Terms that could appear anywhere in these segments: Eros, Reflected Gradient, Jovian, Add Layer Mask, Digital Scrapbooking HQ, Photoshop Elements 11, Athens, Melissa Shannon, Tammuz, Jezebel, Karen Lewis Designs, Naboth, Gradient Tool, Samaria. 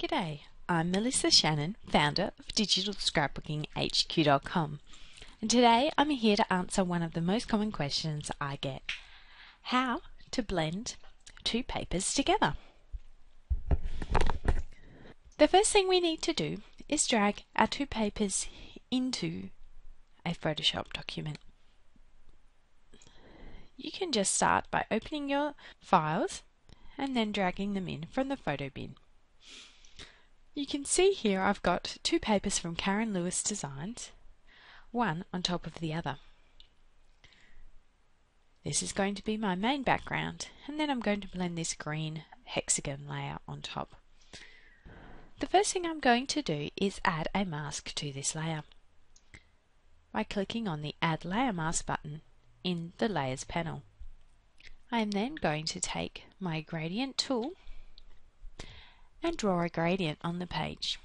G'day, I'm Melissa Shannon, founder of Digital Scrapbooking HQ.com, and today I'm here to answer one of the most common questions I get: how to blend two papers together. The first thing we need to do is drag our two papers into a Photoshop document. You can just start by opening your files and then dragging them in from the photo bin. You can see here I've got two papers from Karen Lewis Designs, one on top of the other. This is going to be my main background, and then I'm going to blend this green hexagon layer on top. The first thing I'm going to do is add a mask to this layer by clicking on the Add Layer Mask button in the Layers panel. I am then going to take my gradient tool and draw a gradient on the page.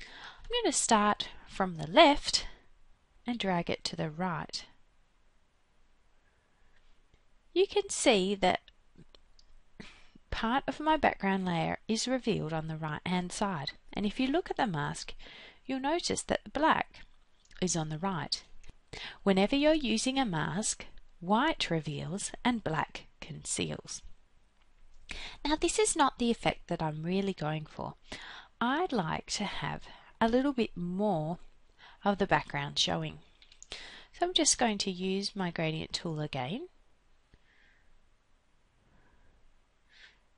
I'm going to start from the left and drag it to the right. You can see that part of my background layer is revealed on the right hand side, and if you look at the mask you'll notice that the black is on the right. Whenever you're using a mask, white reveals and black conceals. Now, this is not the effect that I'm really going for. I'd like to have a little bit more of the background showing. So I'm just going to use my gradient tool again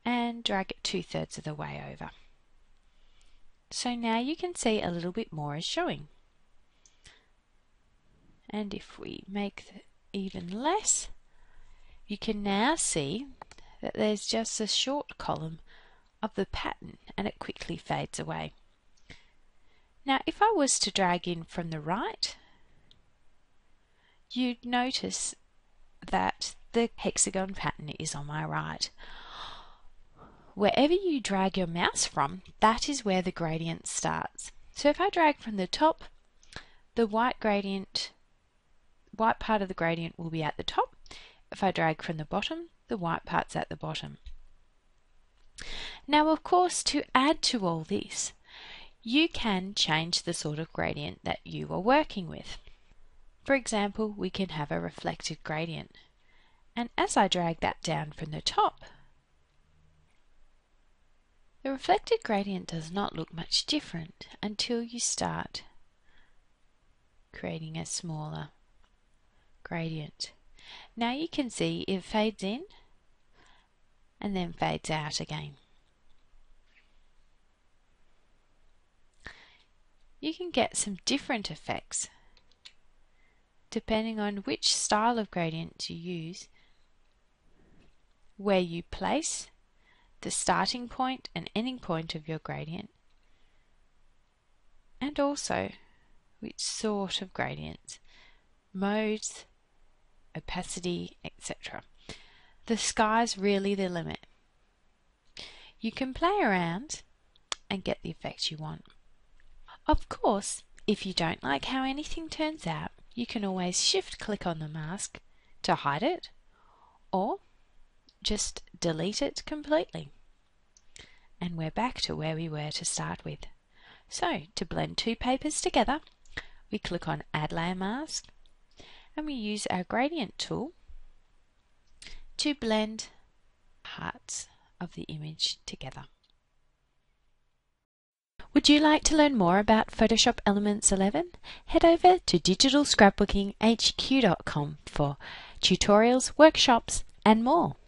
and drag it 2/3 of the way over. So now you can see a little bit more is showing. And if we make it even less, you can now see that there's just a short column of the pattern and it quickly fades away. Now, if I was to drag in from the right, you'd notice that the hexagon pattern is on my right. Wherever you drag your mouse from, that is where the gradient starts. So if I drag from the top, the white part of the gradient will be at the top. If I drag from the bottom, the white part's at the bottom. Now, of course, to add to all this, you can change the sort of gradient that you are working with. For example, we can have a reflected gradient. And as I drag that down from the top, the reflected gradient does not look much different until you start creating a smaller gradient. Now you can see it fades in and then fades out again. You can get some different effects depending on which style of gradient you use, where you place the starting point and ending point of your gradient, and also which sort of gradients, modes, opacity, etc. The sky's really the limit. You can play around and get the effect you want. Of course, if you don't like how anything turns out, you can always shift click on the mask to hide it, or just delete it completely. And we're back to where we were to start with. So to blend two papers together, we click on Add Layer Mask, and we use our gradient tool to blend parts of the image together. Would you like to learn more about Photoshop Elements 11? Head over to digitalscrapbookinghq.com for tutorials, workshops, and more.